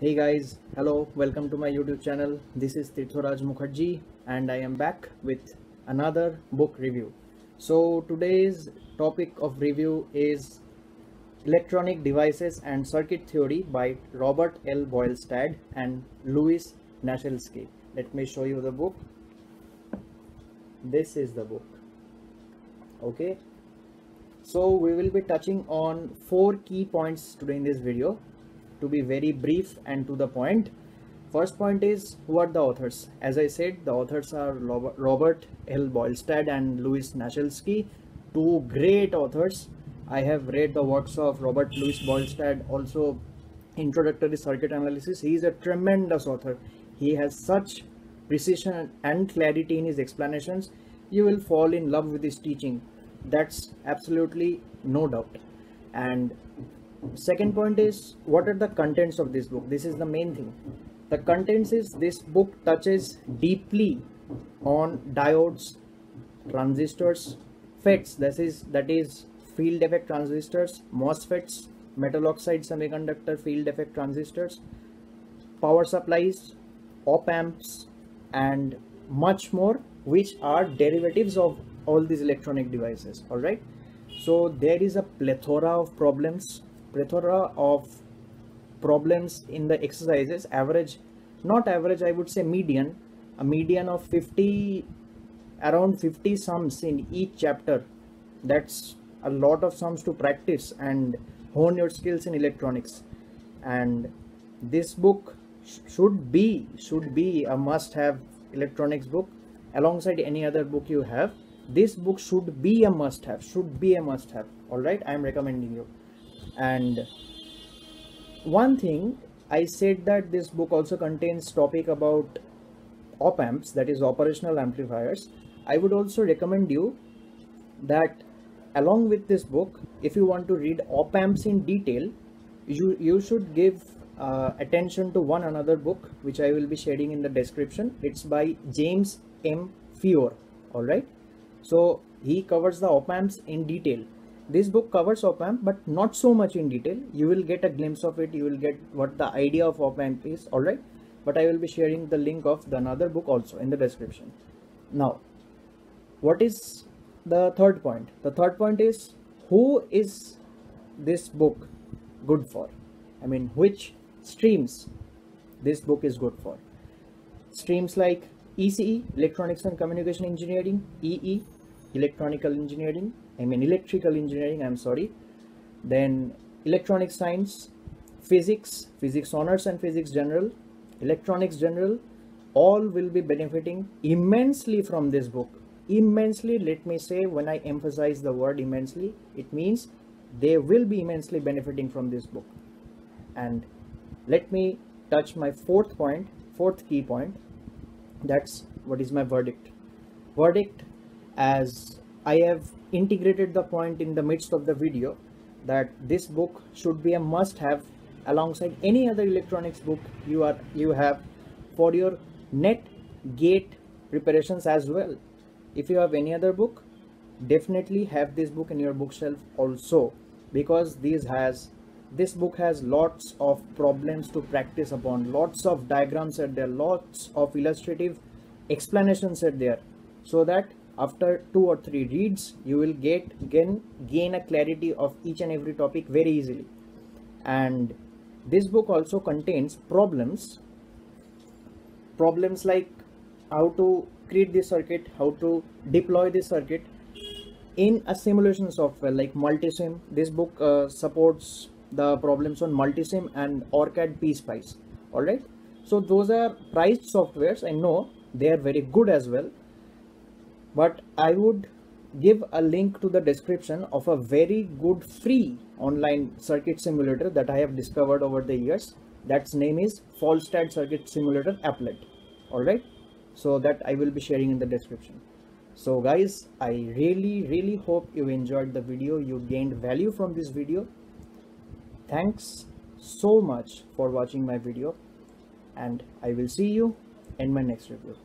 Hey guys, hello, welcome to my YouTube channel. This is Tirtharaj Mukherjee and I am back with another book review. So today's topic of review is Electronic Devices and Circuit Theory by Robert L. Boylestad and Louis Nashelsky. Let me show you the book. This is the book. Okay, so we will be touching on 4 key points today in this video, to be very brief and to the point. First point is, who are the authors? As I said, the authors are Robert L. Boylestad and Louis Nashelsky, two great authors. I have read the works of Louis Boylestad, also Introductory Circuit Analysis. He is a tremendous author. He has such precision and clarity in his explanations. You will fall in love with his teaching. That's absolutely no doubt. And second point is, what are the contents of this book? This is the main thing. The contents is, this book touches deeply on diodes, transistors, FETs, that is field effect transistors, MOSFETs, metal oxide semiconductor field effect transistors, power supplies, op amps, and much more, which are derivatives of all these electronic devices. All right, so there is a plethora of problems in the exercises. Not average, I would say median, a median of around 50 sums in each chapter. That's a lot of sums to practice and hone your skills in electronics. And this book should be a must-have electronics book alongside any other book you have. This book should be a must-have. All right, I am recommending you. And one thing I said, that this book also contains topic about op amps, that is operational amplifiers. I would also recommend you that along with this book, if you want to read op amps in detail, you should give attention to one another book which I will be sharing in the description. It's by James M. Fiore. All right, so he covers the op amps in detail. This book covers op amp, but not so much in detail. You will get a glimpse of it. You will get what the idea of op amp is. All right, but I will be sharing the link of the another book also in the description. Now, what is the third point? The third point is, who is this book good for? I mean, which streams this book is good for? Streams like ECE, Electronics and Communication Engineering, EE, Electrical Engineering, then Electronic Science, Physics, Physics Honors and Physics General, Electronics General, all will be benefiting immensely from this book. Immensely, let me say, when I emphasize the word immensely, it means they will be immensely benefiting from this book. And let me touch my fourth key point, that's what is my verdict. Verdict, as I have integrated the point in the midst of the video, that this book should be a must-have alongside any other electronics book you have for your NET GATE preparations as well. If you have any other book, definitely have this book in your bookshelf also, because this book has lots of problems to practice upon, lots of diagrams are there, lots of illustrative explanations are there, so that after 2 or 3 reads, you will gain a clarity of each and every topic very easily. And this book also contains problems like how to create this circuit, how to deploy this circuit in a simulation software like Multisim. This book supports the problems on Multisim and OrCAD PSpice. All right, so those are priced softwares. I know they are very good as well, but I would give a link to the description of a very good free online circuit simulator that I have discovered over the years. That's name is Falstad Circuit Simulator Applet. All right, so that I will be sharing in the description. So guys, I really hope you enjoyed the video, you gained value from this video. Thanks so much for watching my video, and I will see you in my next review.